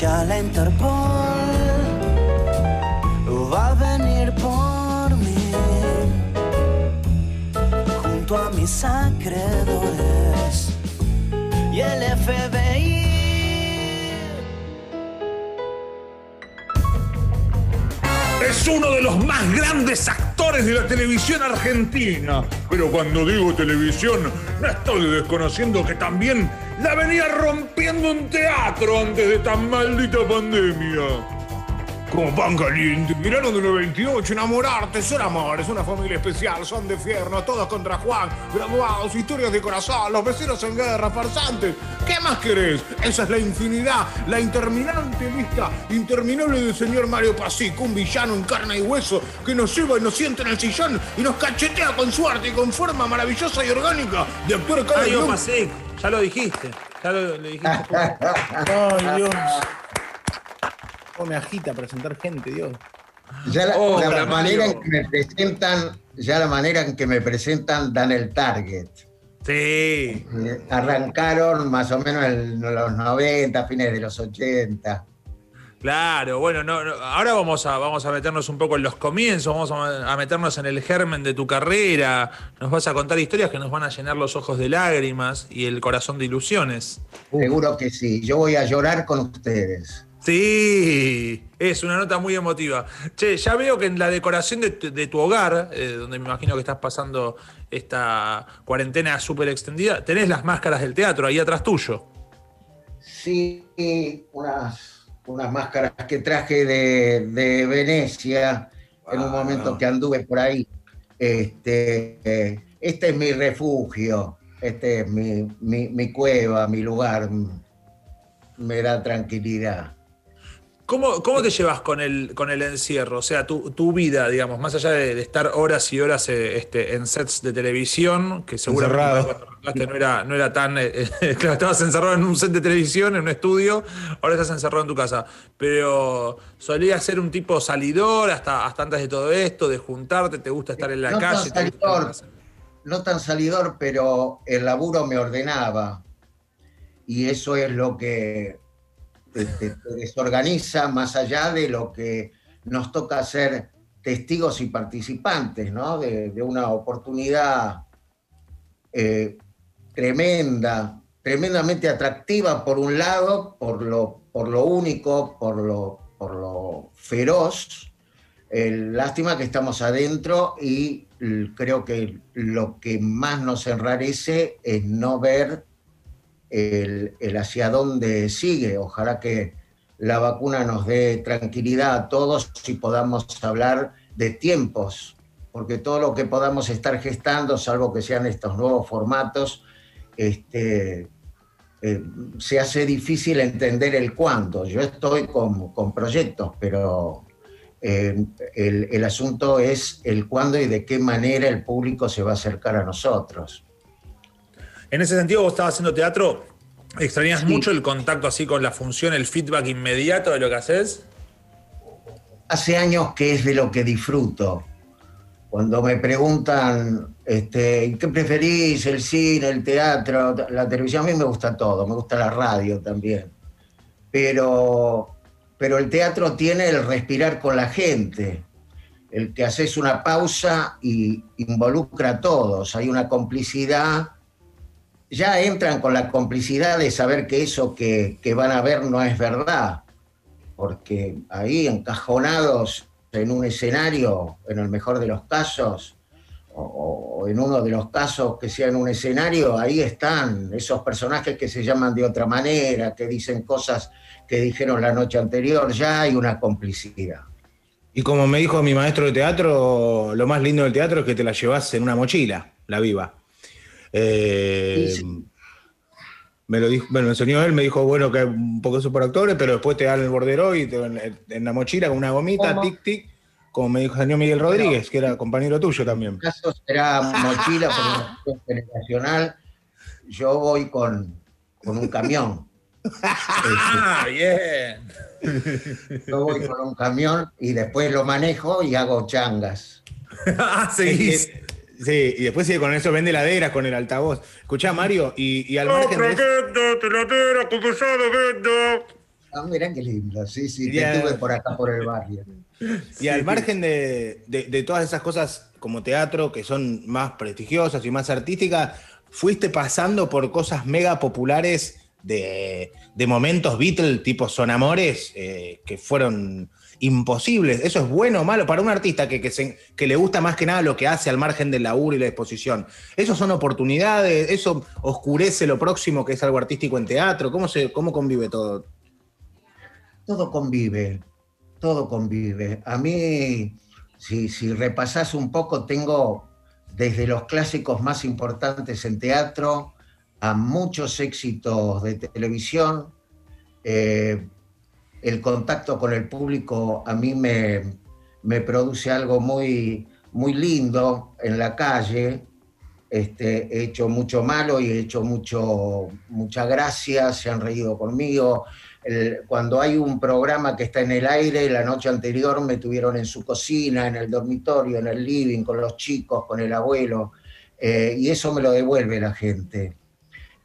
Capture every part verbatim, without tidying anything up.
Ya la Interpol va a venir por mí junto a mis acreedores y el F B I. Es uno de los más grandes actores de la televisión argentina. Pero cuando digo televisión, no estoy desconociendo que también la venía rompiendo en teatro antes de tan maldita pandemia. Como pan caliente, Verano del noventa y ocho, Enamorarte, Son Amores, Una Familia Especial, Son de Fierno, Todos contra Juan, Graduados, Historias de Corazón, Los Vecinos en Guerra, Farsantes. ¿Qué más querés? Esa es la infinidad, la interminable lista interminable del señor Mario Pasik, un villano en carne y hueso que nos lleva y nos sienta en el sillón y nos cachetea con su arte y con forma maravillosa y orgánica de actor cada Mario Pasik, ya lo dijiste, ya lo, lo dijiste. ¡Ay, Dios! Me agita presentar gente, Dios. Ya la, oh, la manera en que me presentan, ya la manera en que me presentan dan el target. Sí. Eh, arrancaron más o menos en los noventa, fines de los ochenta. Claro, bueno, no, no, ahora vamos a, vamos a meternos un poco en los comienzos, vamos a, a meternos en el germen de tu carrera. Nos vas a contar historias que nos van a llenar los ojos de lágrimas y el corazón de ilusiones. Seguro que sí, yo voy a llorar con ustedes. Sí, es una nota muy emotiva. Che, ya veo que en la decoración de tu, de tu hogar, eh, donde me imagino que estás pasando esta cuarentena súper extendida, tenés las máscaras del teatro ahí atrás tuyo. Sí, unas, unas máscaras que traje de, de Venecia, wow, en un momento que anduve por ahí. Este, este es mi refugio, este es mi, mi, mi cueva, mi lugar, me da tranquilidad. ¿Cómo, ¿Cómo te llevas con el, con el encierro? O sea, tu, tu vida, digamos, más allá de, de estar horas y horas este, en sets de televisión, que seguramente encerrado. Cuando no era, no era tan... Eh, eh, claro, estabas encerrado en un set de televisión, en un estudio, ahora estás encerrado en tu casa. Pero solías ser un tipo salidor hasta, hasta antes de todo esto, de juntarte, te gusta estar en la no calle. Tan salidor, no tan salidor, pero el laburo me ordenaba. Y eso es lo que... Te, te, te desorganiza más allá de lo que nos toca ser testigos y participantes, ¿no? De, de una oportunidad eh, tremenda, tremendamente atractiva por un lado, por lo, por lo único, por lo, por lo feroz. Eh, lástima que estamos adentro y creo que lo que más nos enrarece es no ver El, el hacia dónde sigue. Ojalá que la vacuna nos dé tranquilidad a todos y podamos hablar de tiempos, porque todo lo que podamos estar gestando, salvo que sean estos nuevos formatos, este, eh, se hace difícil entender el cuándo. Yo estoy con, con proyectos, pero eh, el, el asunto es el cuándo y de qué manera el público se va a acercar a nosotros. En ese sentido, vos estabas haciendo teatro, ¿extrañas sí. mucho el contacto así con la función, el feedback inmediato de lo que haces? Hace años que es de lo que disfruto. Cuando me preguntan, este, ¿qué preferís? ¿El cine, el teatro, la televisión? A mí me gusta todo, me gusta la radio también. Pero, pero el teatro tiene el respirar con la gente, el que haces una pausa y involucra a todos. Hay una complicidad... Ya entran con la complicidad de saber que eso que, que van a ver no es verdad, porque ahí encajonados en un escenario, en el mejor de los casos, o, o en uno de los casos que sea en un escenario, ahí están esos personajes que se llaman de otra manera, que dicen cosas que dijeron la noche anterior, ya hay una complicidad. Y como me dijo mi maestro de teatro, lo más lindo del teatro es que te la llevas en una mochila, la viva. Eh, sí, sí. Me lo dijo, bueno, me enseñó él, me dijo, bueno, que un poco eso por actores, pero después te dan el bordero y te, en, en la mochila con una gomita, ¿cómo? Tic, tic, como me dijo Daniel Miguel Rodríguez, pero, que era compañero tuyo también. En el caso será mochila por la generacional, yo voy con, con un camión. Ah, bien. Yo voy con un camión y después lo manejo y hago changas. Ah, seguís. Sí, y después sigue con eso, vende laderas con el altavoz. Escuchá, Mario, y, y al margen de eso... Ah, mirá qué lindo, sí, sí, te estuve por acá, por el barrio. Y sí, al margen de, de, de todas esas cosas como teatro, que son más prestigiosas y más artísticas, fuiste pasando por cosas mega populares de, de momentos Beatles, tipo Son Amores, eh, que fueron imposibles. ¿Eso es bueno o malo para un artista que, que, se, que le gusta más que nada lo que hace al margen del laburo y la exposición? ¿Eso son oportunidades? ¿Eso oscurece lo próximo que es algo artístico en teatro? ¿Cómo, se, cómo convive todo? Todo convive, todo convive. A mí, si, si repasás un poco, tengo desde los clásicos más importantes en teatro a muchos éxitos de televisión. Eh, el contacto con el público a mí me, me produce algo muy, muy lindo en la calle. Este, he hecho mucho malo y he hecho mucho, mucha gracia, se han reído conmigo. El, cuando hay un programa que está en el aire, la noche anterior me tuvieron en su cocina, en el dormitorio, en el living, con los chicos, con el abuelo, eh, y eso me lo devuelve la gente.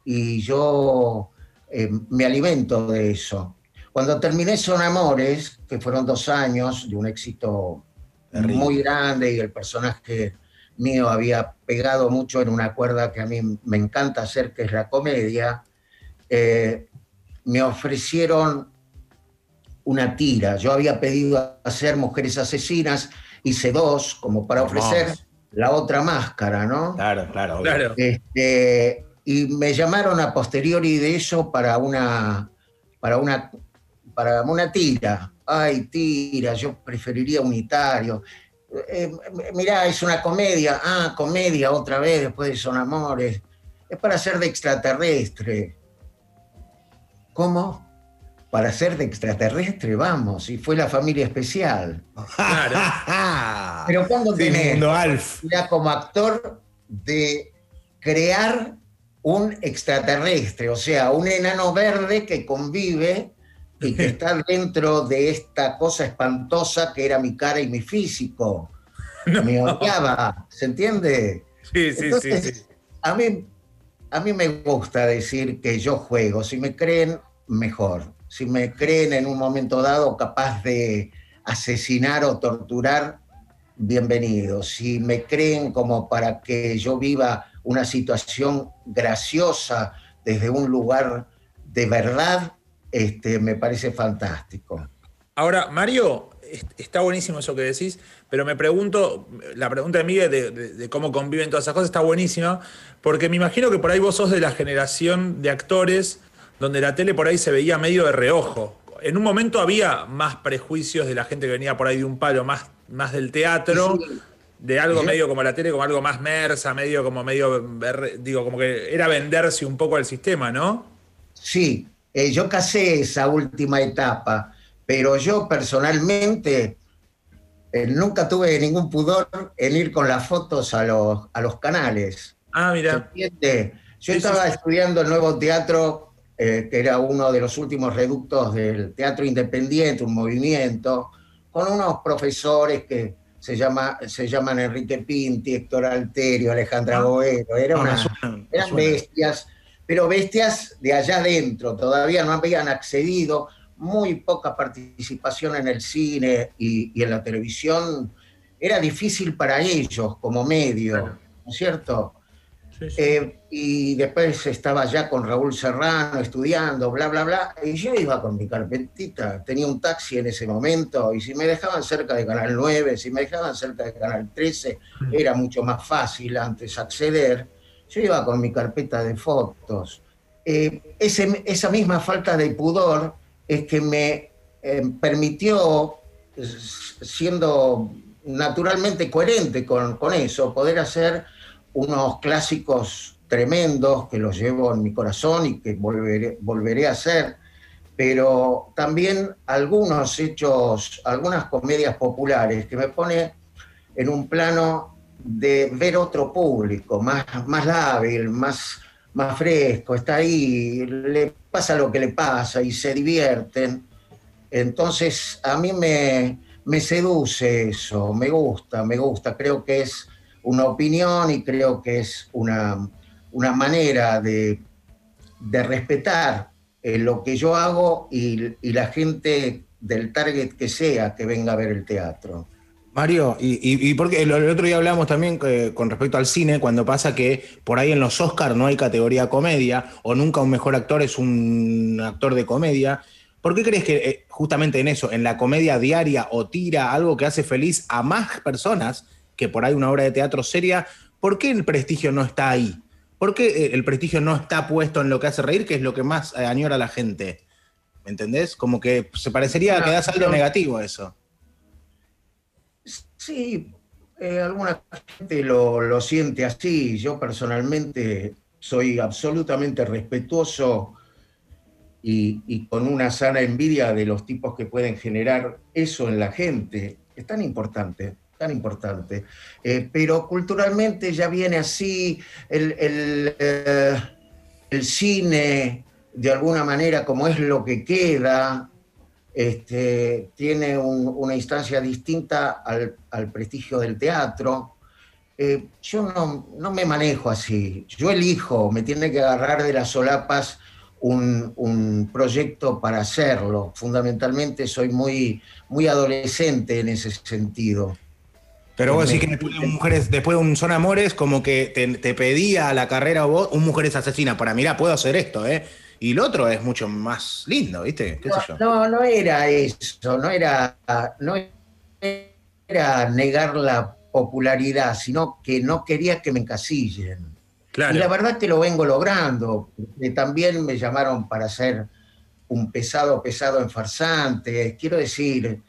Y yo eh, me alimento de eso. Cuando terminé Son Amores, que fueron dos años de un éxito terrible, muy grande, y el personaje mío había pegado mucho en una cuerda que a mí me encanta hacer, que es la comedia, eh, me ofrecieron una tira. Yo había pedido hacer Mujeres Asesinas, hice dos como para ofrecer no. la otra máscara, ¿no? Claro, claro. claro. Este, y me llamaron a posteriori de eso para una, para una, para una tira. Ay, tira, yo preferiría unitario. Eh, mirá, es una comedia. Ah, comedia otra vez, después de Son Amores. Es para ser de extraterrestre. ¿Cómo? Para ser de extraterrestre, vamos. Y fue La Familia Especial. Claro. Pero cuando sí, tenés ya como actor de crear un extraterrestre, o sea, un enano verde que convive y que está dentro de esta cosa espantosa que era mi cara y mi físico. No. Me odiaba, ¿se entiende? Sí, sí, Entonces, sí, sí. A mí... A mí me gusta decir que yo juego. Si me creen, mejor. Si me creen en un momento dado capaz de asesinar o torturar, bienvenido. Si me creen como para que yo viva una situación graciosa desde un lugar de verdad, este, me parece fantástico. Ahora, Mario, está buenísimo eso que decís, pero me pregunto, la pregunta de Miguel de, de, de cómo conviven todas esas cosas está buenísima, porque me imagino que por ahí vos sos de la generación de actores donde la tele por ahí se veía medio de reojo. En un momento había más prejuicios de la gente que venía por ahí de un palo, más, más del teatro, sí, de algo ¿Eh? medio como la tele, como algo más mersa, medio como medio, digo, como que era venderse un poco al sistema, ¿no? Sí, eh, yo casé esa última etapa. Pero yo personalmente eh, nunca tuve ningún pudor en ir con las fotos a los, a los canales. Ah, mira. Yo sí, estaba sí. estudiando el nuevo teatro, eh, que era uno de los últimos reductos del teatro independiente, un movimiento, con unos profesores que se, llama, se llaman Enrique Pinti, Héctor Alterio, Alejandra Boero. Era una, eran bestias, pero bestias de allá adentro, todavía no habían accedido. Muy poca participación en el cine y, y en la televisión, era difícil para ellos como medio, claro. ¿no es cierto? Sí, sí. Eh, y después estaba ya con Raúl Serrano estudiando, bla, bla, bla, y yo iba con mi carpetita, tenía un taxi en ese momento, y si me dejaban cerca de Canal nueve, si me dejaban cerca de Canal trece, era mucho más fácil antes acceder, yo iba con mi carpeta de fotos. Eh, ese, esa misma falta de pudor es que me eh, permitió, siendo naturalmente coherente con, con eso, poder hacer unos clásicos tremendos que los llevo en mi corazón y que volveré, volveré a hacer, pero también algunos hechos, algunas comedias populares que me pone en un plano de ver otro público, más, más lábil, más... más fresco, está ahí, le pasa lo que le pasa y se divierten. Entonces a mí me, me seduce eso, me gusta, me gusta. Creo que es una opinión y creo que es una, una manera de, de respetar eh, lo que yo hago y, y la gente del target que sea que venga a ver el teatro. Mario, y, y, y porque el, el otro día hablamos también eh, con respecto al cine, cuando pasa que por ahí en los Oscars no hay categoría comedia, o nunca un mejor actor es un actor de comedia. ¿Por qué crees que eh, justamente en eso, en la comedia diaria o tira, algo que hace feliz a más personas que por ahí una obra de teatro seria, por qué el prestigio no está ahí? ¿Por qué el prestigio no está puesto en lo que hace reír, que es lo que más eh, añora a la gente? ¿Me entendés? Como que se parecería que das algo negativo a eso. Sí, eh, alguna gente lo, lo siente así. Yo personalmente soy absolutamente respetuoso y, y con una sana envidia de los tipos que pueden generar eso en la gente. Es tan importante, tan importante. Eh, pero culturalmente ya viene así el, el, eh, el cine, de alguna manera, como es lo que queda. Este, tiene un, una instancia distinta al, al prestigio del teatro. Eh, yo no, no me manejo así, yo elijo, me tiene que agarrar de las solapas un, un proyecto para hacerlo. Fundamentalmente soy muy, muy adolescente en ese sentido. Pero vos decís que después de, mujeres, después de un Son Amores, como que te, te pedía a la carrera vos un Mujeres Asesinas, para mirá, puedo hacer esto, ¿eh? Y el otro es mucho más lindo, ¿viste? ¿Qué no, sé yo? no, no era eso, no era, no era negar la popularidad, sino que no quería que me encasillen. Claro. Y la verdad que lo vengo logrando. También me llamaron para hacer un pesado, pesado en Farsantes. Quiero decir,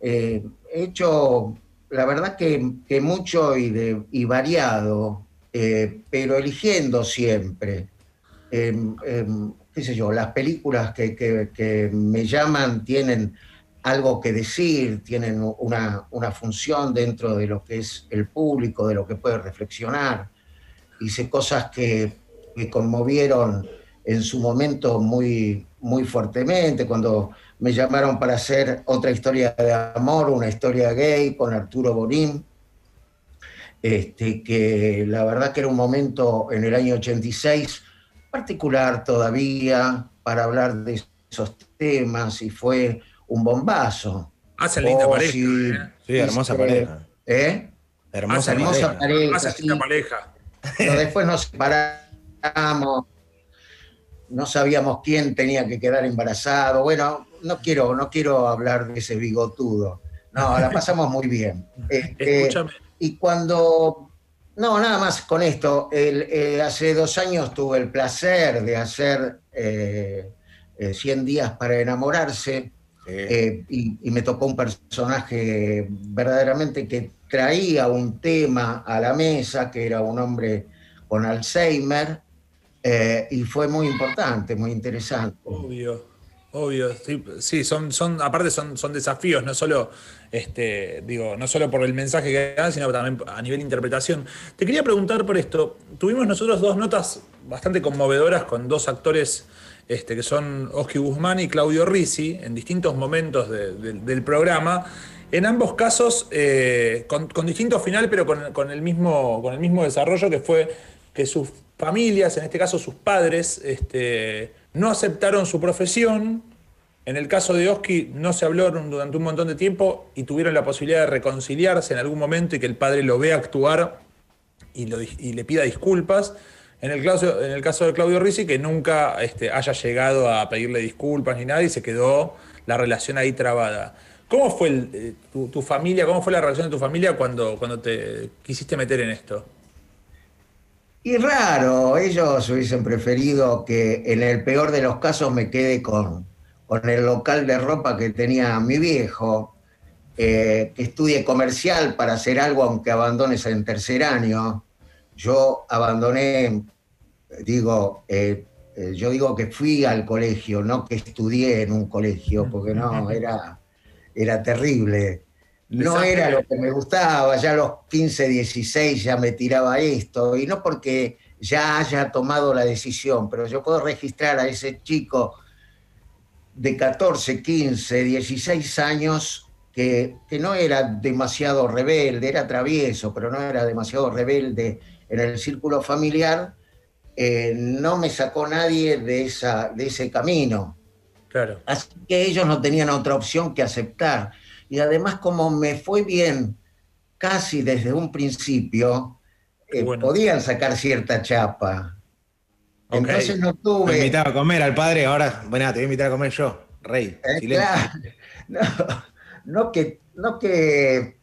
eh, he hecho, la verdad que, que mucho y, de, y variado, eh, pero eligiendo siempre. Eh, eh, qué sé yo, las películas que, que, que me llaman tienen algo que decir, tienen una, una función dentro de lo que es el público, de lo que puede reflexionar. Hice cosas que me conmovieron en su momento muy, muy fuertemente, cuando me llamaron para hacer otra historia de amor, una historia gay con Arturo Bonin, este, que la verdad que era un momento en el año ochenta y seis particular todavía para hablar de esos temas y fue un bombazo. Hacen linda oh, pareja. Sí, eh. sí hermosa pareja. ¿Eh? Hermosa, hermosa pareja. Hacen linda pareja. Sí. Pero después nos separamos, no sabíamos quién tenía que quedar embarazado. Bueno, no quiero, no quiero hablar de ese bigotudo. No, la pasamos muy bien. Este, Escúchame. Y cuando... No, nada más con esto. El, eh, hace dos años tuve el placer de hacer eh, eh, cien días para enamorarse, sí. eh, y, y me tocó un personaje verdaderamente que traía un tema a la mesa, que era un hombre con Alzheimer, eh, y fue muy importante, muy interesante. Obvio. Obvio, sí, sí son, son, aparte son, son desafíos, no solo, este, digo, no solo por el mensaje que dan, sino también a nivel de interpretación. Te quería preguntar por esto. Tuvimos nosotros dos notas bastante conmovedoras con dos actores este, que son Oski Guzmán y Claudio Rizzi, en distintos momentos de, de, del programa. En ambos casos, eh, con, con distinto final, pero con, con, el mismo, con el mismo desarrollo, que fue que sus familias, en este caso sus padres, este, no aceptaron su profesión. En el caso de Oski no se habló durante un montón de tiempo y tuvieron la posibilidad de reconciliarse en algún momento y que el padre lo vea actuar y, lo, y le pida disculpas. En el caso, en el caso de Claudio Rizzi, que nunca este, haya llegado a pedirle disculpas ni nada y se quedó la relación ahí trabada. ¿Cómo fue el, tu, tu familia, cómo fue la relación de tu familia cuando, cuando te quisiste meter en esto? Y raro, ellos hubiesen preferido que en el peor de los casos me quede con, con el local de ropa que tenía mi viejo, eh, que estudie comercial para hacer algo aunque abandones en tercer año. Yo abandoné, digo, eh, eh, yo digo que fui al colegio, no que estudié en un colegio, porque no, era, era terrible. No era lo que me gustaba, ya a los quince, dieciséis ya me tiraba esto, y no porque ya haya tomado la decisión, pero yo puedo registrar a ese chico de catorce, quince, dieciséis años que, que no era demasiado rebelde, era travieso, pero no era demasiado rebelde en el círculo familiar, eh, no me sacó nadie de, esa, de ese camino. Claro. Así que ellos no tenían otra opción que aceptar. Y además, como me fue bien casi desde un principio, eh, bueno. podían sacar cierta chapa. Okay. Entonces no tuve... Me invitaba a comer al padre, ahora, bueno, te voy a invitar a comer yo, rey. Eh, claro. No, no que... No que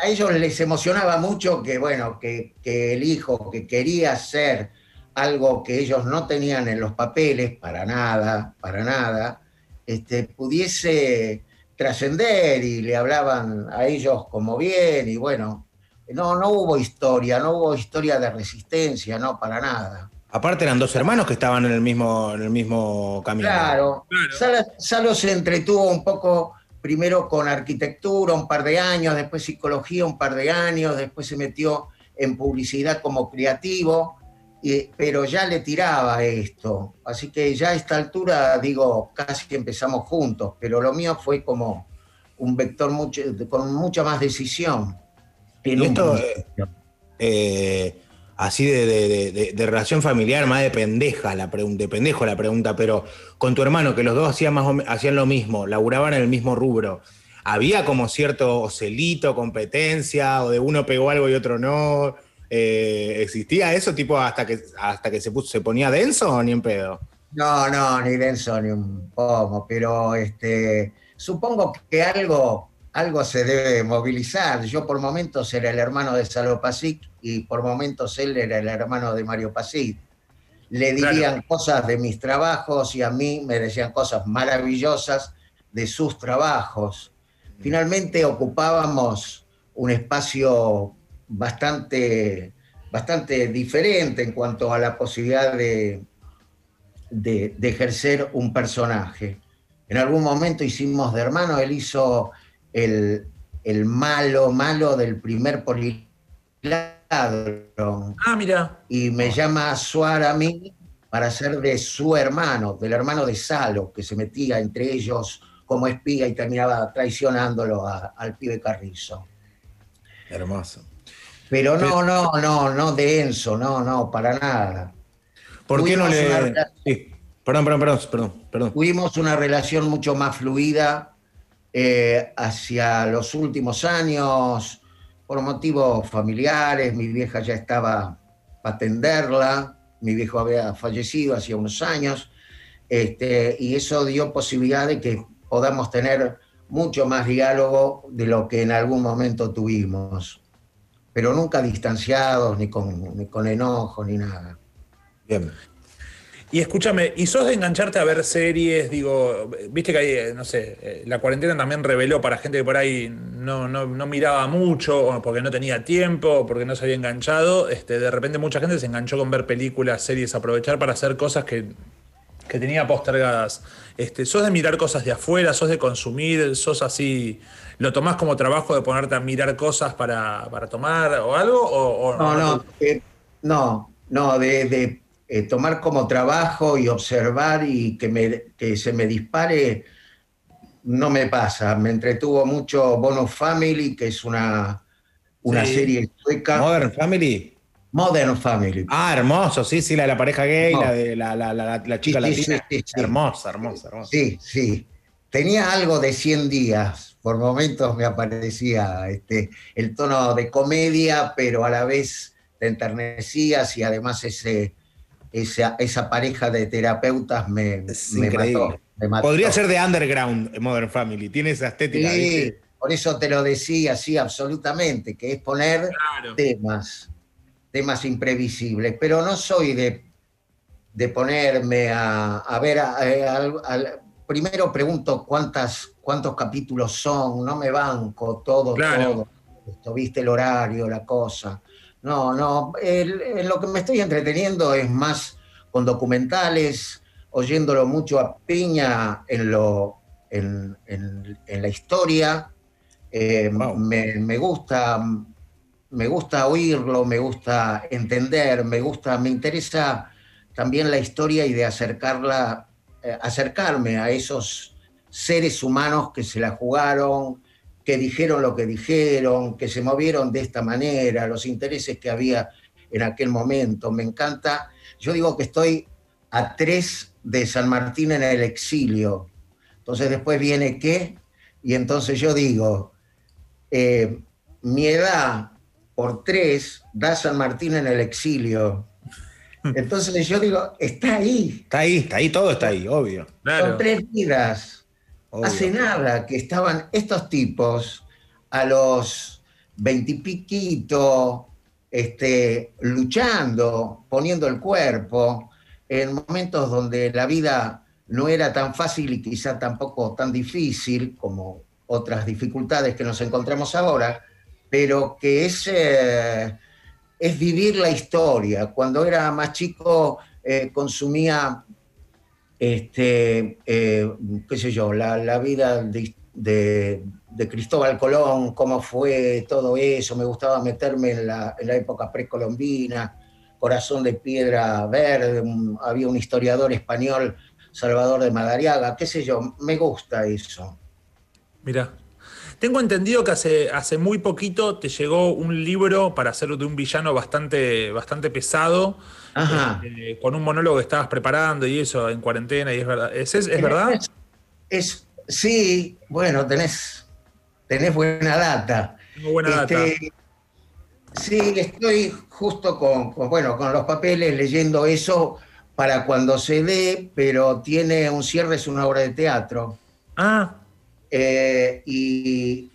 a ellos les emocionaba mucho que, bueno, que, que el hijo que quería hacer algo que ellos no tenían en los papeles, para nada, para nada, este, pudiese trascender, y le hablaban a ellos como bien, y bueno, no, no hubo historia, no hubo historia de resistencia, no, para nada. Aparte eran dos hermanos que estaban en el mismo, en el mismo camino. Claro, claro. Salo, Salo se entretuvo un poco... Primero con arquitectura un par de años, después psicología un par de años, después se metió en publicidad como creativo, y, pero ya le tiraba esto. Así que ya a esta altura, digo, casi que empezamos juntos, pero lo mío fue como un vector mucho, con mucha más decisión. Y esto, eh, eh, así de, de, de, de relación familiar, más de pendeja la pregunta, de pendejo la pregunta, pero con tu hermano, que los dos hacían, más o hacían lo mismo, laburaban en el mismo rubro, ¿había como cierto celito, competencia, o de uno pegó algo y otro no? Eh, ¿Existía eso tipo hasta que, hasta que se, puso, se ponía denso o ni en pedo? No, no, ni denso ni un pomo, pero este, supongo que algo... Algo se debe movilizar. Yo por momentos era el hermano de Salo Pasik y por momentos él era el hermano de Mario Pasik. Le dirían claro. cosas de mis trabajos y a mí me decían cosas maravillosas de sus trabajos. Finalmente ocupábamos un espacio bastante, bastante diferente en cuanto a la posibilidad de, de, de ejercer un personaje. En algún momento hicimos de hermano, él hizo... El, el malo, malo del primer poliladro. Ah, mira. Y me llama a Suar a mí para ser de su hermano, del hermano de Salo, que se metía entre ellos como espía y terminaba traicionándolo a, al pibe Carrizo. Hermoso. Pero no, no, no, no denso, no, no, para nada. ¿Por qué no le...? Sí. Perdón, perdón, perdón, perdón, perdón. Tuvimos una relación mucho más fluida. Eh, hacia los últimos años, por motivos familiares, mi vieja ya estaba para atenderla, mi viejo había fallecido hacía unos años, este, y eso dio posibilidad de que podamos tener mucho más diálogo de lo que en algún momento tuvimos, pero nunca distanciados, ni con, ni con enojo, ni nada. Bien. Y escúchame, ¿y sos de engancharte a ver series? Digo, viste que ahí, no sé, la cuarentena también reveló para gente que por ahí no, no, no miraba mucho, o porque no tenía tiempo, o porque no se había enganchado. Este, de repente mucha gente se enganchó con ver películas, series, aprovechar para hacer cosas que, que tenía postergadas. Este, ¿sos de mirar cosas de afuera? ¿Sos de consumir? ¿Sos así? ¿Lo tomás como trabajo de ponerte a mirar cosas para, para tomar o algo? O, o no, no, no, eh, no, no, de... de... Eh, tomar como trabajo y observar y que, me, que se me dispare, no me pasa. Me entretuvo mucho Bono Family, que es una, una sí. serie sueca. ¿Modern Family? Modern Family. Ah, hermoso, sí, sí, la de la pareja gay, no. la de la, la, la, la, la chica sí, latina. Sí, sí, sí. Hermosa, hermosa, hermosa. Sí, sí. Tenía algo de cien días. Por momentos me aparecía este, el tono de comedia, pero a la vez te enternecías y además ese... Esa, esa pareja de terapeutas me, me, mató, me mató. Podría ser de underground, Modern Family. Tiene esa estética. Sí, ¿viste? Por eso te lo decía, sí, absolutamente, que es poner claro. temas, temas imprevisibles. Pero no soy de, de ponerme a, a ver... A, a, a, a, primero pregunto cuántas, cuántos capítulos son, no me banco todo, claro. todo. Esto, viste el horario, la cosa... No, no, el, el, lo que me estoy entreteniendo es más con documentales, oyéndolo mucho a Piña en, lo, en, en, en la historia. Eh, wow. me, me, gusta, me gusta oírlo, me gusta entender, me gusta, me interesa también la historia y de acercarla, eh, acercarme a esos seres humanos que se la jugaron, que dijeron lo que dijeron, que se movieron de esta manera, los intereses que había en aquel momento. Me encanta, yo digo que estoy a tres de San Martín en el exilio. Entonces después viene qué, y entonces yo digo, eh, mi edad por tres da San Martín en el exilio. Entonces yo digo, está ahí. Está ahí, está ahí, todo está ahí, obvio. Claro. Son tres vidas. Obvio. Hace nada que estaban estos tipos a los veintipiquito, este, luchando, poniendo el cuerpo, en momentos donde la vida no era tan fácil y quizá tampoco tan difícil como otras dificultades que nos encontramos ahora, pero que es... Eh, es vivir la historia. Cuando era más chico eh, consumía, este, eh, qué sé yo, la, la vida de, de, de Cristóbal Colón, cómo fue todo eso, me gustaba meterme en la, en la época precolombina, Corazón de Piedra Verde, había un historiador español, Salvador de Madariaga, qué sé yo, me gusta eso. Mirá. Tengo entendido que hace, hace muy poquito te llegó un libro para hacer de un villano bastante, bastante pesado, eh, con un monólogo que estabas preparando y eso, en cuarentena, y es verdad. ¿Es, es, es verdad? Es, es, sí, bueno, tenés, tenés buena data. Tengo buena este, data. Sí, estoy justo con, con, bueno, con los papeles leyendo eso para cuando se dé, pero tiene un cierre, es una obra de teatro. Ah, Eh, y,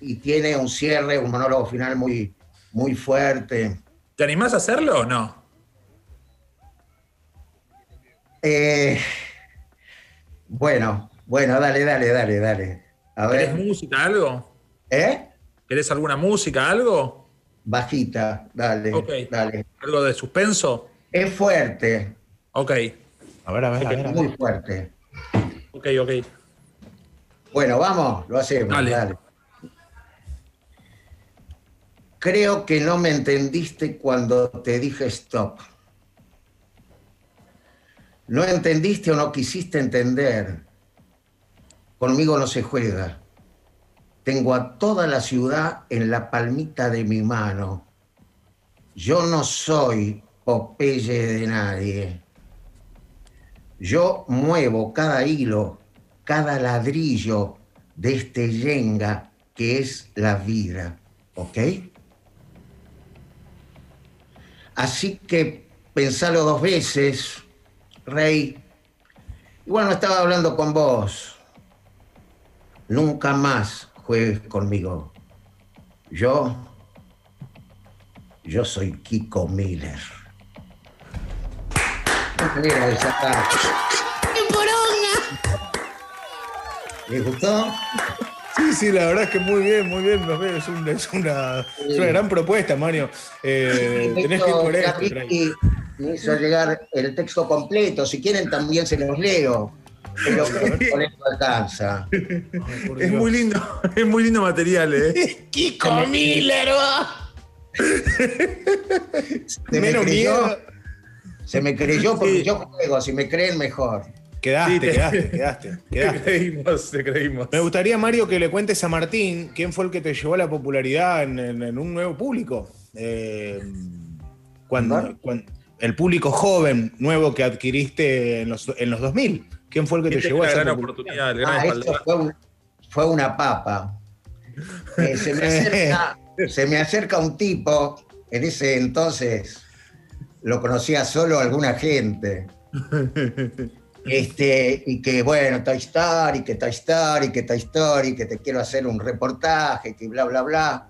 y tiene un cierre, un monólogo final muy, muy fuerte. ¿Te animás a hacerlo o no? Eh, bueno, bueno, dale, dale, dale, dale. A ver. ¿Querés música, algo? ¿Eh? ¿Querés alguna música, algo? Bajita, dale, okay. Dale. ¿Algo de suspenso? Es fuerte. Ok. A ver, a ver, a ver. Es muy fuerte. Ok, ok. Bueno, vamos, lo hacemos. Dale. Dale. Creo que no me entendiste cuando te dije stop. No entendiste o no quisiste entender. Conmigo no se juega. Tengo a toda la ciudad en la palmita de mi mano. Yo no soy Popeye de nadie. Yo muevo cada hilo, cada ladrillo de este yenga que es la vida, ¿ok? Así que pensalo dos veces, Rey. Igual no estaba hablando con vos. Nunca más juegues conmigo. Yo, yo soy Kiko Miller. Mira esa tarde. ¿Les gustó? Sí, sí, la verdad es que muy bien, muy bien. Es una, es una, es una gran propuesta, Mario. Eh, tenés que ir por esto. Me hizo llegar el texto completo. Si quieren, también se los leo. Pero con esto alcanza. Ay, es muy lindo, es muy lindo material, ¿eh? ¡Kiko Miller, va! Se me creyó. Se me creyó porque sí. Yo juego. Si me creen, mejor. Quedaste, sí, te... quedaste, quedaste, quedaste. Te creímos, te creímos. Me gustaría, Mario, que le cuentes a Martín quién fue el que te llevó a la popularidad en, en, en un nuevo público. Eh, cuando, cuando, el público joven nuevo que adquiriste en los, en los dos mil. ¿Quién fue el que te llevó a esa gran popularidad? Oportunidad, gran ah, esto fue, un, fue una papa. Eh, se, me acerca, se me acerca un tipo, en ese entonces lo conocía solo alguna gente. Este, y que bueno, Toy Story, que Toy Story, que Toy Story, que te quiero hacer un reportaje, que bla, bla, bla.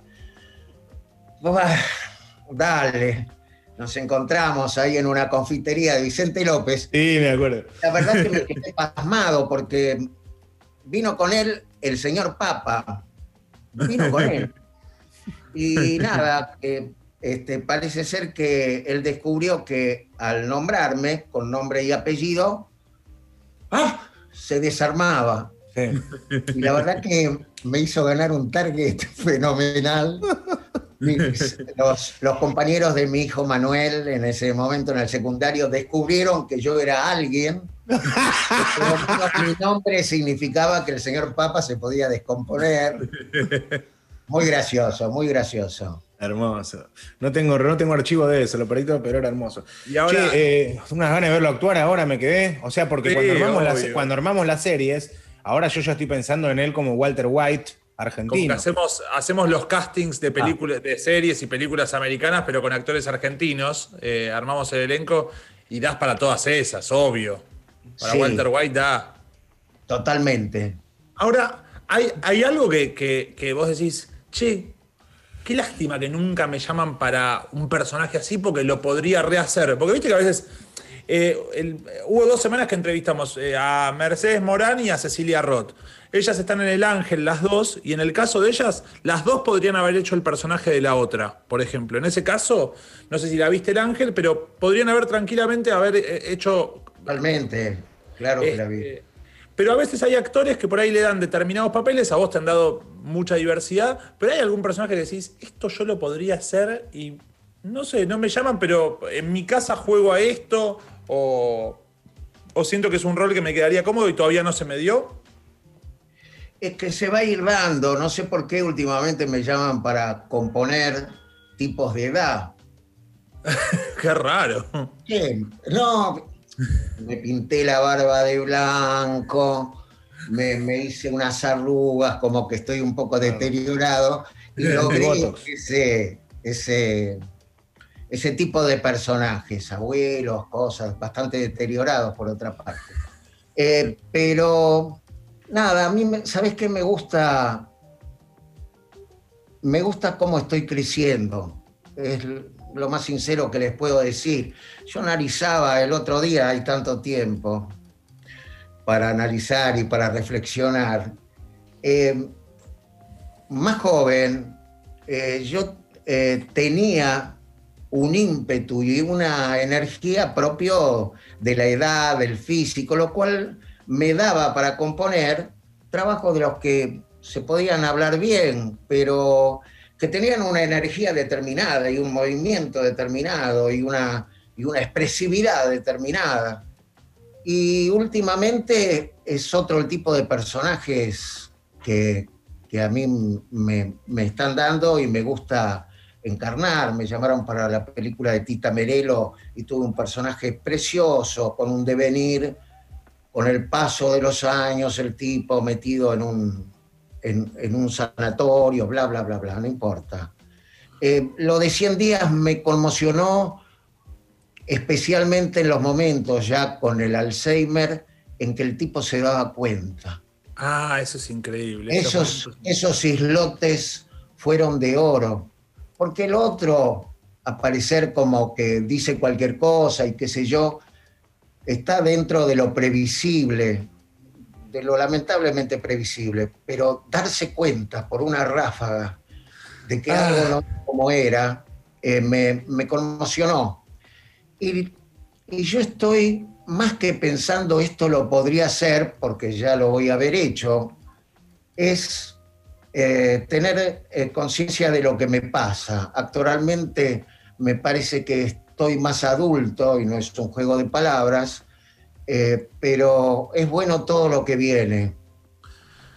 Uah, dale, nos encontramos ahí en una confitería de Vicente López. Sí, me acuerdo. La verdad es que me quedé pasmado porque vino con él el señor Papa, vino con él. Y nada, eh, este, parece ser que él descubrió que al nombrarme con nombre y apellido, ¡ah! Se desarmaba. Sí. Y la verdad que me hizo ganar un target fenomenal. Los, los compañeros de mi hijo Manuel, en ese momento en el secundario, descubrieron que yo era alguien. Pero mi nombre significaba que el señor Papa se podía descomponer. Muy gracioso, muy gracioso. Hermoso. No tengo, no tengo archivo de eso, lo perdí todo, pero era hermoso. Y ahora, che, eh, unas ganas de verlo actuar ahora me quedé. O sea, porque sí, cuando, armamos las, cuando armamos las series, ahora yo ya estoy pensando en él como Walter White argentino. Hacemos, hacemos los castings de películas, ah. de series y películas americanas, pero con actores argentinos. Eh, armamos el elenco y das para todas esas, obvio. Para sí. Walter White da. Totalmente. Ahora, hay, hay algo que, que, que vos decís, che, qué lástima que nunca me llaman para un personaje así porque lo podría rehacer. Porque viste que a veces eh, el, hubo dos semanas que entrevistamos eh, a Mercedes Morán y a Cecilia Roth. Ellas están en El Ángel, las dos, y en el caso de ellas, las dos podrían haber hecho el personaje de la otra, por ejemplo. En ese caso, no sé si la viste El Ángel, pero podrían haber tranquilamente haber hecho... Totalmente, claro que eh, la vi. Eh, Pero a veces hay actores que por ahí le dan determinados papeles, a vos te han dado mucha diversidad, pero hay algún personaje que decís, esto yo lo podría hacer y no sé, no me llaman, pero en mi casa juego a esto o, o siento que es un rol que me quedaría cómodo y todavía no se me dio. Es que se va a ir dando, no sé por qué últimamente me llaman para componer tipos de edad. Qué raro. Sí, no... Me pinté la barba de blanco, me, me hice unas arrugas, como que estoy un poco deteriorado, y logré ese, ese, ese tipo de personajes, abuelos, cosas, bastante deteriorados por otra parte. Eh, pero, nada, a mí, ¿sabés qué me gusta? Me gusta cómo estoy creciendo. Es, lo más sincero que les puedo decir. Yo analizaba el otro día, hay tanto tiempo para analizar y para reflexionar. Eh, más joven, eh, yo eh, tenía un ímpetu y una energía propio de la edad, del físico, lo cual me daba para componer trabajos de los que se podían hablar bien, pero... que tenían una energía determinada y un movimiento determinado y una, y una expresividad determinada. Y últimamente es otro el tipo de personajes que, que a mí me, me están dando y me gusta encarnar. Me llamaron para la película de Tita Merelo y tuve un personaje precioso, con un devenir, con el paso de los años, el tipo metido en un... En, en un sanatorio, bla, bla, bla, bla, no importa. Eh, lo de cien días me conmocionó especialmente en los momentos ya con el Alzheimer en que el tipo se daba cuenta. Ah, eso es increíble. Esos, esos islotes fueron de oro, porque el otro, aparecer como que dice cualquier cosa y qué sé yo, está dentro de lo previsible, de lo lamentablemente previsible, pero darse cuenta por una ráfaga de que ah. algo no era como era, eh, me, me conmocionó. Y, y yo estoy más que pensando esto lo podría hacer, porque ya lo voy a haber hecho, es eh, tener eh, conciencia de lo que me pasa. Actualmente me parece que estoy más adulto, y no es un juego de palabras, Eh, pero es bueno todo lo que viene.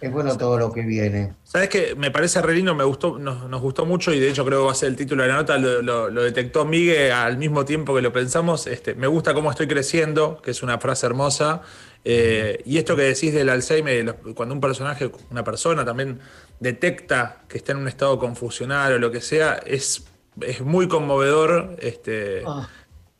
Es bueno todo lo que viene. ¿Sabes qué? Me parece re lindo, me gustó, nos, nos gustó mucho y de hecho creo que va a ser el título de la nota, lo, lo, lo detectó Miguel al mismo tiempo que lo pensamos. Este, me gusta cómo estoy creciendo, que es una frase hermosa. Eh, y esto que decís del Alzheimer, cuando un personaje, una persona también detecta que está en un estado confusional o lo que sea, es, es muy conmovedor este, oh.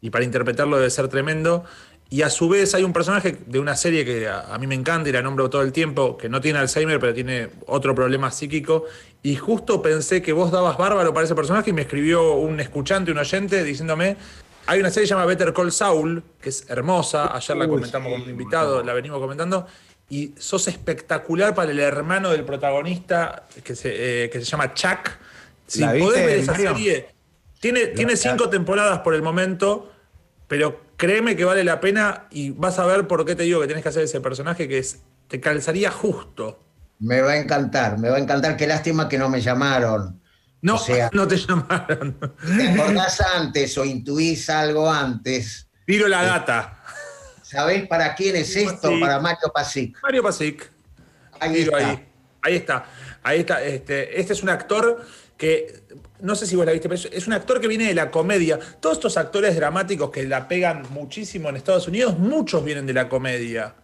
y para interpretarlo debe ser tremendo. Y a su vez hay un personaje de una serie que a mí me encanta y la nombro todo el tiempo, que no tiene Alzheimer, pero tiene otro problema psíquico. Y justo pensé que vos dabas bárbaro para ese personaje y me escribió un escuchante, un oyente, diciéndome, hay una serie que se llama Better Call Saul, que es hermosa, ayer la comentamos con un invitado, la venimos comentando, y sos espectacular para el hermano del protagonista, que se, eh, que se llama Chuck. Si podés ver esa serie, tiene, tiene cinco temporadas por el momento, pero... Créeme que vale la pena y vas a ver por qué te digo que tenés que hacer ese personaje que es, te calzaría justo. Me va a encantar, me va a encantar. Qué lástima que no me llamaron. No, o sea, no te llamaron. Te acordás antes o intuís algo antes. Tiro la data. ¿Sabés para quién es esto? Pasik. Para Mario Pasik. Mario Pasik. Ahí Tiro está. Ahí. ahí está. Ahí está, este, este es un actor que, no sé si vos la viste, pero es un actor que viene de la comedia. Todos estos actores dramáticos que la pegan muchísimo en Estados Unidos, muchos vienen de la comedia.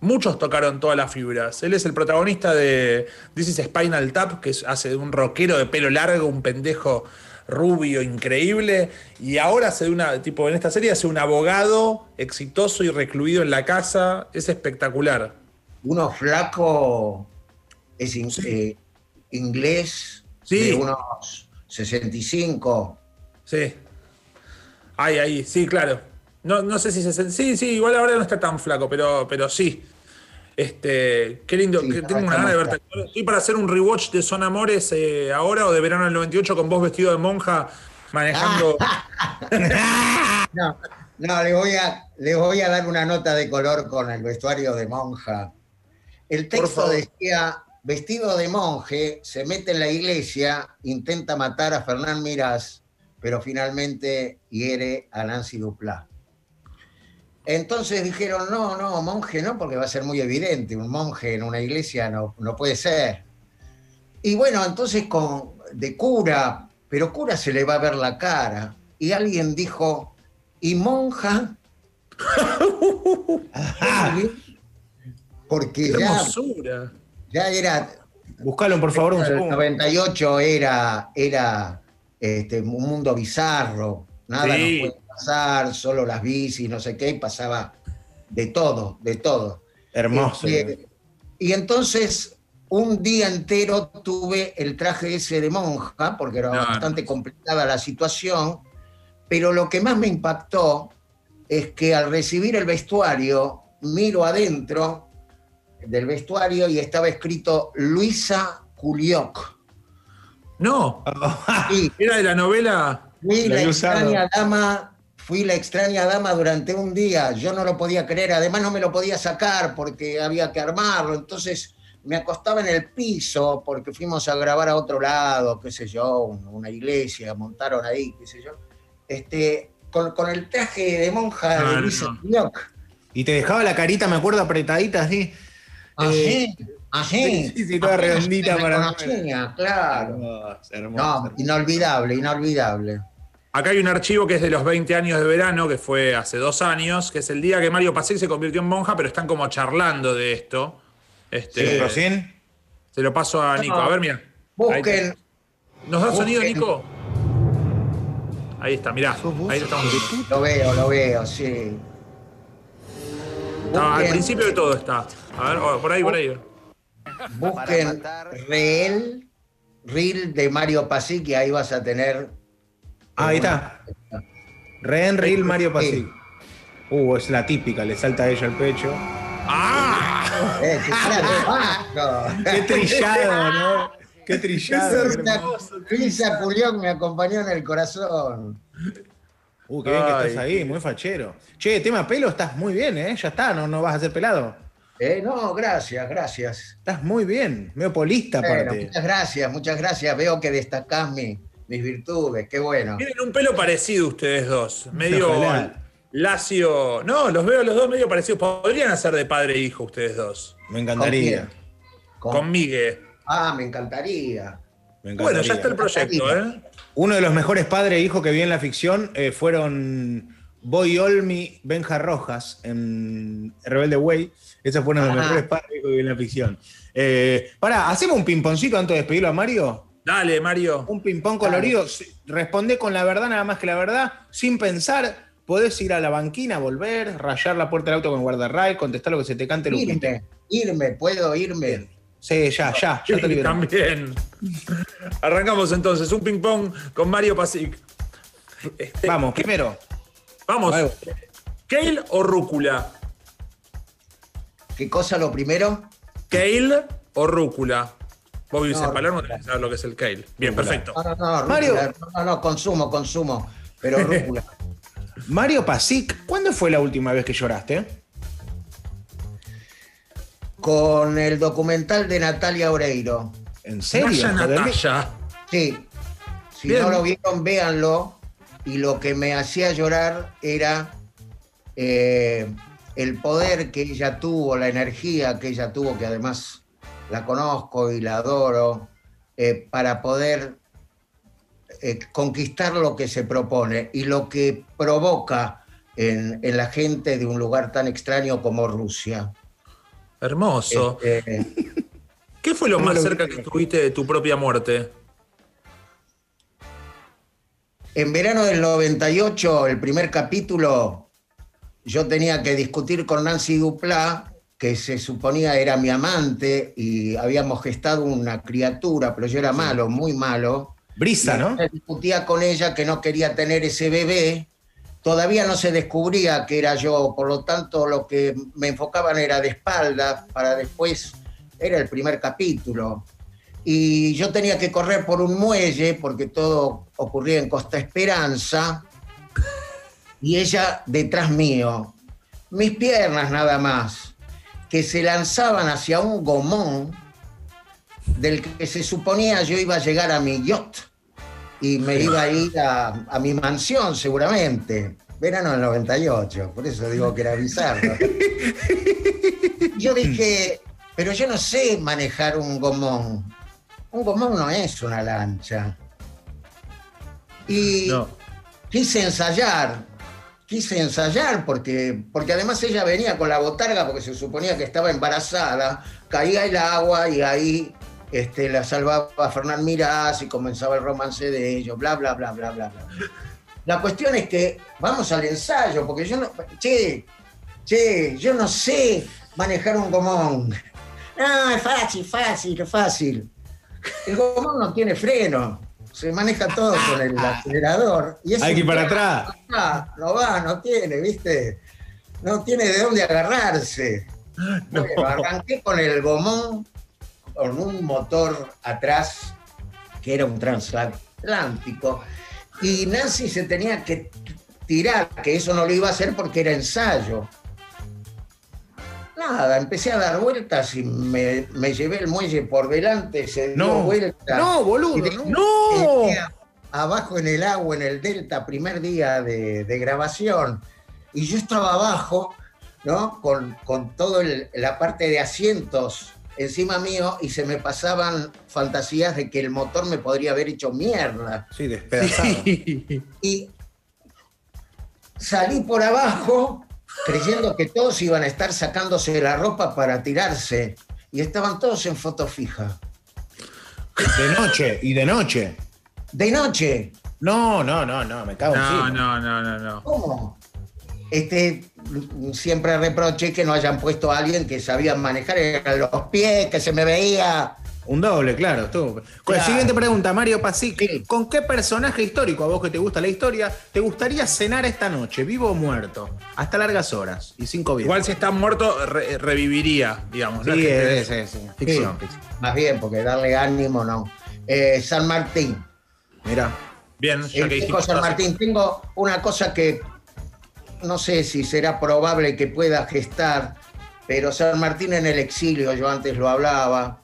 Muchos tocaron todas las fibras. Él es el protagonista de This is Spinal Tap, que hace de un rockero de pelo largo, un pendejo rubio increíble, y ahora hace una, tipo en esta serie hace un abogado exitoso y recluido en la casa. Es espectacular. Uno flaco, es in, sí. eh, inglés, sí. De unos sesenta y cinco. Sí. Ay, ahí, sí, claro. No, no sé si se... Sí, sí, igual ahora no está tan flaco, pero, pero sí. Este, qué lindo, sí, que tengo una gana de verte. Estoy para hacer un rewatch de Son Amores eh, ahora o de Verano del noventa y ocho con vos vestido de monja manejando... No, no le, voy a, le voy a dar una nota de color con el vestuario de monja. El texto decía, vestido de monje, se mete en la iglesia, intenta matar a Fernán Mirás, pero finalmente hiere a Nancy Duplá. Entonces dijeron, no, no, monje no, porque va a ser muy evidente, un monje en una iglesia no, no puede ser. Y bueno, entonces con, de cura, pero cura se le va a ver la cara. Y alguien dijo, ¿y monja? Ajá, porque ya, ya era... Buscalo, por favor, un segundo. El noventa y ocho era, era este, un mundo bizarro, nada sí. nos puede pasar, solo las bicis, no sé qué, y pasaba de todo, de todo. Hermoso. Este, y entonces un día entero tuve el traje ese de monja, porque era no, bastante no. complicada la situación, pero lo que más me impactó es que al recibir el vestuario, miro adentro del vestuario y estaba escrito Luisa Culioc. No, sí. Era de la novela... Fui la extraña dama, fui la extraña dama durante un día, yo no lo podía creer, además no me lo podía sacar porque había que armarlo, entonces me acostaba en el piso porque fuimos a grabar a otro lado, qué sé yo, una iglesia, montaron ahí, qué sé yo, este, con, con el traje de monja no, de Luisa no. Y te dejaba la carita, me acuerdo, apretadita así. Así, eh, así. Sí, sí, toda redondita para la claro. Hermoso, hermoso, no, hermoso. Inolvidable, inolvidable. Acá hay un archivo que es de los veinte años de verano, que fue hace dos años, que es el día que Mario Pasik se convirtió en monja, pero están como charlando de esto. Este, ¿sí? Se lo paso a Nico. No, a ver, mira. Busquen. ¿Nos da busquen. sonido, Nico? Ahí está, mirá. Ahí lo estamos. Lo veo, lo veo, sí. No, al principio de todo está. A ver, por ahí, por ahí. Busquen Reel, Reel de Mario Pasik y ahí vas a tener... Ah, ahí está. Reel, Reel, Mario Pasik. Uh, es la típica, le salta a ella el pecho. ¡Ah! ¡Qué trillado, no! ¡Qué trillado! Luisa Culioc me acompañó en el corazón. Uh, qué bien que estás ahí, muy fachero. Che, tema pelo, estás muy bien, ¿eh? Ya está, no, no vas a ser pelado. Eh, no, gracias, gracias. Estás muy bien, medio polista bueno, aparte. Muchas gracias, muchas gracias. Veo que destacás mi, mis virtudes, qué bueno. Tienen un pelo parecido ustedes dos, medio Ojalá. lacio. No, los veo los dos medio parecidos. Podrían hacer de padre e hijo ustedes dos. Me encantaría. ¿Con, ¿Con... Con Miguel. Ah, me encantaría. me encantaría. Bueno, ya está el proyecto, ¿eh? Uno de los mejores padre e hijo que vi en la ficción eh, fueron Boy Olmi, Benja Rojas en Rebelde Way. Esa fue uno de los mejores padres que vi en la ficción. Eh, pará, ¿hacemos un pimponcito antes de despedirlo a Mario? Dale, Mario. Un ping-pong colorido. Respondé con la verdad, nada más que la verdad. Sin pensar, podés ir a la banquina, volver, rayar la puerta del auto con guardarrail, contestar lo que se te cante el Irme, Lupita. irme, puedo irme. Sí, ya, ya. ya te También. Arrancamos entonces un ping-pong con Mario Pasik. Este, Vamos, ¿qué? primero. Vamos. Vale. ¿Kale o rúcula? ¿Qué cosa lo primero? ¿Kale o rúcula? Vos vivís no, en Palermo, tenés que saber lo que es el kale. Bien, rúcula. perfecto. No, no, no, rúcula. Mario. No, no, consumo, consumo, pero rúcula. Mario Pasik, ¿cuándo fue la última vez que lloraste? Con el documental de Natalia Oreiro. ¿En serio? Natalia. Sí. Si Bien. no lo vieron, véanlo. Y lo que me hacía llorar era eh, el poder que ella tuvo, la energía que ella tuvo, que además la conozco y la adoro, eh, para poder eh, conquistar lo que se propone y lo que provoca en, en la gente de un lugar tan extraño como Rusia. Hermoso. Este, ¿Qué fue lo más lo cerca que, que estuviste de tu propia muerte? En verano del noventa y ocho, el primer capítulo, yo tenía que discutir con Nancy Duplá, que se suponía era mi amante, y habíamos gestado una criatura, pero yo era malo, muy malo. Brisa, ¿no? Discutía con ella que no quería tener ese bebé. Todavía no se descubría que era yo, por lo tanto lo que me enfocaban era de espaldas, para después, era el primer capítulo. Y yo tenía que correr por un muelle, porque todo ocurría en Costa Esperanza, y ella detrás mío. Mis piernas nada más, que se lanzaban hacia un gomón del que se suponía yo iba a llegar a mi yacht y me iba a ir a, a mi mansión seguramente. Verano del noventa y ocho, por eso digo que era bizarro. Yo dije, pero yo no sé manejar un gomón. Un gomón no es una lancha. Y no. quise ensayar, quise ensayar porque, porque además ella venía con la botarga porque se suponía que estaba embarazada, caía el agua y ahí este, la salvaba Fernán Mirás y comenzaba el romance de ellos, bla, bla, bla, bla, bla, bla. La cuestión es que vamos al ensayo, porque yo no, che, che, yo no sé manejar un gomón. No, es fácil, fácil, es fácil. El gomón no tiene freno. Se maneja todo con el acelerador. Y hay que ir para atrás. No va, no va, no tiene, ¿viste? No tiene de dónde agarrarse. No. Bueno, arranqué con el gomón, con un motor atrás, que era un transatlántico, y Nancy se tenía que tirar, que eso no lo iba a hacer porque era ensayo. Nada, empecé a dar vueltas y me, me llevé el muelle por delante, se no, dio vuelta. No, boludo, no. no. Abajo en el agua, en el delta, primer día de, de grabación. Y yo estaba abajo, ¿no? Con, con toda la parte de asientos encima mío y se me pasaban fantasías de que el motor me podría haber hecho mierda. Sí, despedazado. Sí. Y salí por abajo creyendo que todos iban a estar sacándose la ropa para tirarse. Y estaban todos en foto fija. De noche, y de noche. ¿De noche? No, no, no, no, me cago en no, sí. No, no, no, no. ¿Cómo? Este, siempre reproché que no hayan puesto a alguien que sabían manejar, eran los pies, que se me veía. Un doble, claro, estuvo. Claro. La siguiente pregunta, Mario Pasik. Sí. ¿Con qué personaje histórico, a vos que te gusta la historia, te gustaría cenar esta noche, vivo o muerto? Hasta largas horas y cinco vidas. Igual si está muerto, re reviviría, digamos. Sí, ¿no? es, es, es, es. Ficción, sí, ficción. Más bien, porque darle ánimo no. Eh, San Martín. Mirá. Bien, ya El que dijimos San Martín, tengo una cosa que no sé si será probable que pueda gestar, pero San Martín en el exilio, yo antes lo hablaba,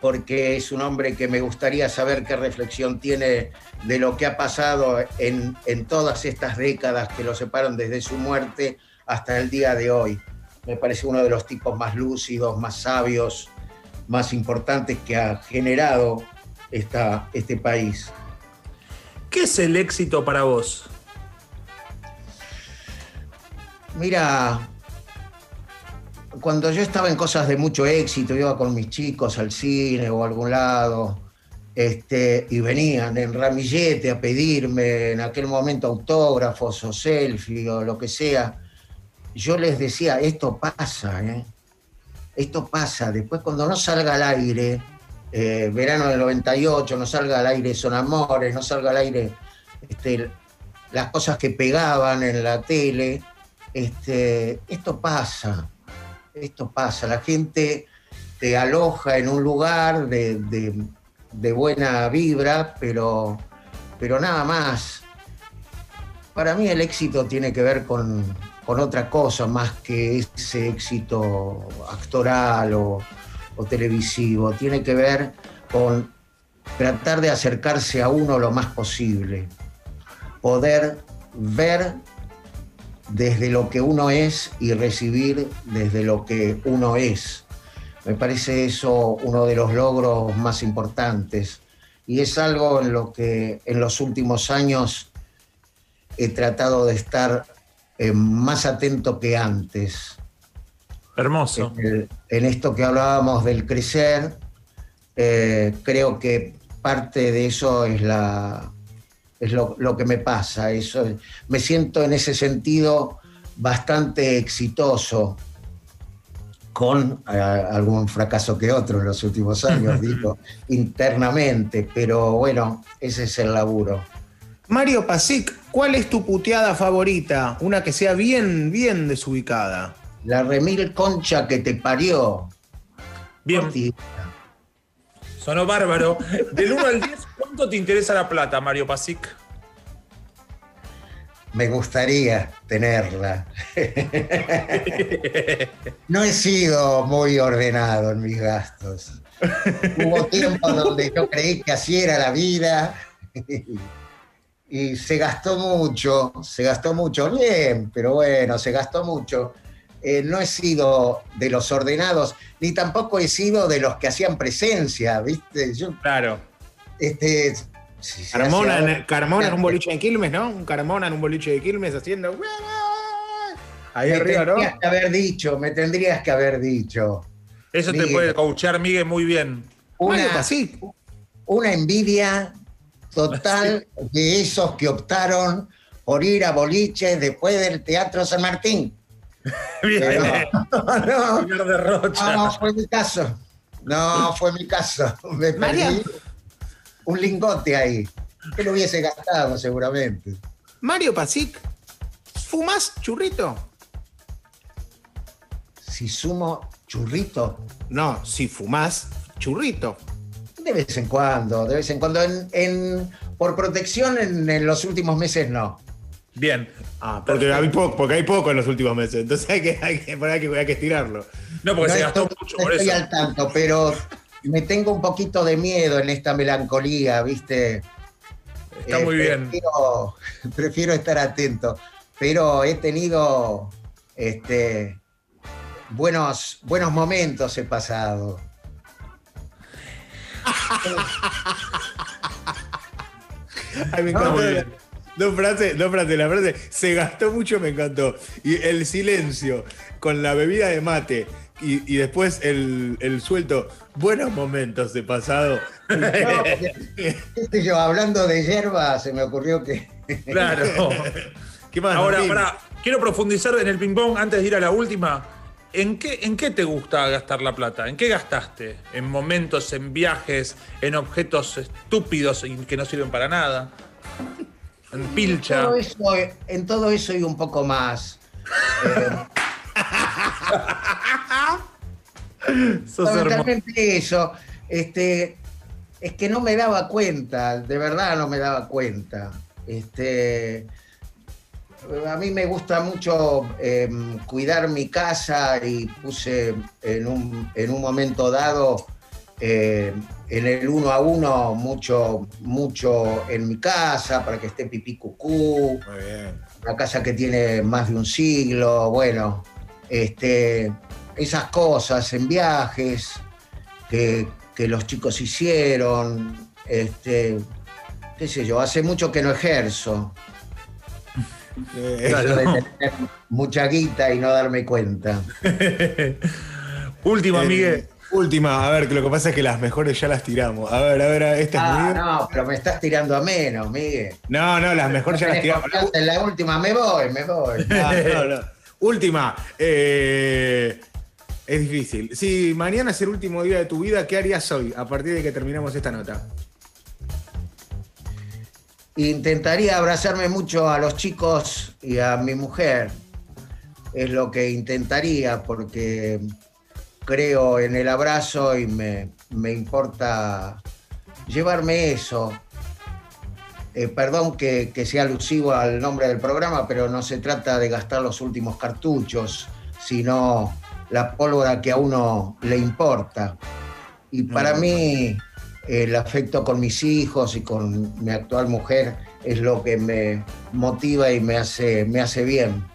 porque es un hombre que me gustaría saber qué reflexión tiene de lo que ha pasado en, en todas estas décadas que lo separan desde su muerte hasta el día de hoy. Me parece uno de los tipos más lúcidos, más sabios, más importantes que ha generado esta, este país. ¿Qué es el éxito para vos? Mira, cuando yo estaba en cosas de mucho éxito, iba con mis chicos al cine o a algún lado, este, y venían en ramillete a pedirme en aquel momento autógrafos o selfie o lo que sea. Yo les decía, esto pasa, ¿eh? Esto pasa. Después cuando no salga al aire, eh, verano del noventa y ocho, no salga al aire Son Amores, no salga al aire este, las cosas que pegaban en la tele, este, esto pasa. Esto pasa, la gente te aloja en un lugar de, de, de buena vibra, pero, pero nada más. Para mí el éxito tiene que ver con, con otra cosa más que ese éxito actoral o, o televisivo. Tiene que ver con tratar de acercarse a uno lo más posible. Poder ver desde lo que uno es y recibir desde lo que uno es. Me parece eso uno de los logros más importantes y es algo en lo que en los últimos años he tratado de estar eh, más atento que antes. Hermoso. En, el, en esto que hablábamos del crecer, eh, creo que parte de eso es, la, es lo, lo que me pasa. Eso es, me siento en ese sentido bastante exitoso, con eh, algún fracaso que otro en los últimos años, digo, internamente, pero bueno, ese es el laburo. Mario Pasik, ¿cuál es tu puteada favorita? Una que sea bien, bien desubicada. La remil concha que te parió. Bien. Cortita. Sonó bárbaro. Del uno al diez, ¿cuánto te interesa la plata, Mario Pasik? Me gustaría tenerla. No he sido muy ordenado en mis gastos. Hubo tiempos donde yo creí que así era la vida. Y se gastó mucho, se gastó mucho. Bien, pero bueno, se gastó mucho. Eh, no he sido de los ordenados, ni tampoco he sido de los que hacían presencia, ¿viste? Yo, claro. Este... Si Carmona, en, Carmona en un boliche de Quilmes, ¿no? Un Carmona en un boliche de Quilmes haciendo... Ahí me arriba, ¿no? Me tendrías que haber dicho, me tendrías que haber dicho. Eso Miguel. Te puede coachar, Miguel, muy bien. Una, una envidia total de esos que optaron por ir a boliches después del Teatro San Martín. Bien. Pero, no, no, no, fue mi caso. No, fue mi caso. Me perdí un lingote ahí, que lo hubiese gastado seguramente. Mario Pasik, ¿fumás churrito? Si sumo churrito. No, si fumás churrito. De vez en cuando, de vez en cuando. En, en, por protección en, en los últimos meses no. Bien. Ah, porque, hay poco, porque hay poco en los últimos meses, entonces hay que, hay que, hay que, hay que estirarlo. No, porque no se gastó estoy, mucho por estoy eso. Estoy al tanto, pero... Me tengo un poquito de miedo en esta melancolía, ¿viste? Está eh, muy prefiero, bien. Prefiero estar atento. Pero he tenido este, buenos, buenos momentos he pasado. Ay, me encantó. Dos frases, dos frases. La frase, se gastó mucho, me encantó. Y el silencio con la bebida de mate. Y, y después el, el suelto, buenos momentos de pasado. No, yo, hablando de yerba, se me ocurrió que... Claro. ¿Qué más? Ahora, para, quiero profundizar en el ping-pong antes de ir a la última. ¿En qué, ¿En qué te gusta gastar la plata? ¿En qué gastaste? ¿En momentos, en viajes, en objetos estúpidos que no sirven para nada? ¿En pilcha? En todo eso, en todo eso y un poco más. Eh, Totalmente eso. Este, es que no me daba cuenta, de verdad no me daba cuenta. Este, a mí me gusta mucho eh, cuidar mi casa y puse en un, en un momento dado eh, en el uno a uno mucho, mucho en mi casa para que esté pipí cucú. Muy bien. Una casa que tiene más de un siglo, bueno. Este, esas cosas en viajes que, que los chicos hicieron, este, qué sé yo, hace mucho que no ejerzo. Eh, claro. Eso de tener mucha guita y no darme cuenta. Última, eh, Miguel. Última, a ver, que lo que pasa es que las mejores ya las tiramos. A ver, a ver, esta es ah, Miguel. No, pero me estás tirando a menos, Miguel. No, no, las mejores no ya las tiramos. En la última, me voy, me voy. No, no, no. Última, eh, es difícil. Si mañana es el último día de tu vida, ¿qué harías hoy a partir de que terminamos esta nota? Intentaría abrazarme mucho a los chicos y a mi mujer. Es lo que intentaría porque creo en el abrazo y me, me importa llevarme eso. Eh, perdón que, que sea alusivo al nombre del programa, pero no se trata de gastar los últimos cartuchos, sino la pólvora que a uno le importa. Y para mm. mí, eh, el afecto con mis hijos y con mi actual mujer es lo que me motiva y me hace, me hace bien.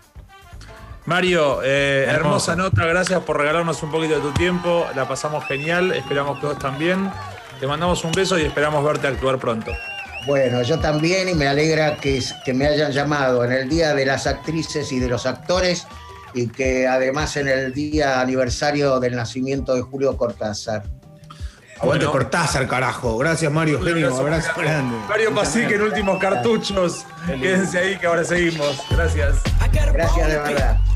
Mario, eh, hermosa. hermosa nota, gracias por regalarnos un poquito de tu tiempo, la pasamos genial, esperamos que vos también. Te mandamos un beso y esperamos verte actuar pronto. Bueno, yo también, y me alegra que, que me hayan llamado en el Día de las Actrices y de los Actores, y que además en el día aniversario del nacimiento de Julio Cortázar. Aguante, bueno. Cortázar, carajo. Gracias, Mario. Genio, abrazo, abrazo grande. Mario Pasik en Últimos Cartuchos. Quédense ahí que ahora seguimos. Gracias. Gracias de verdad.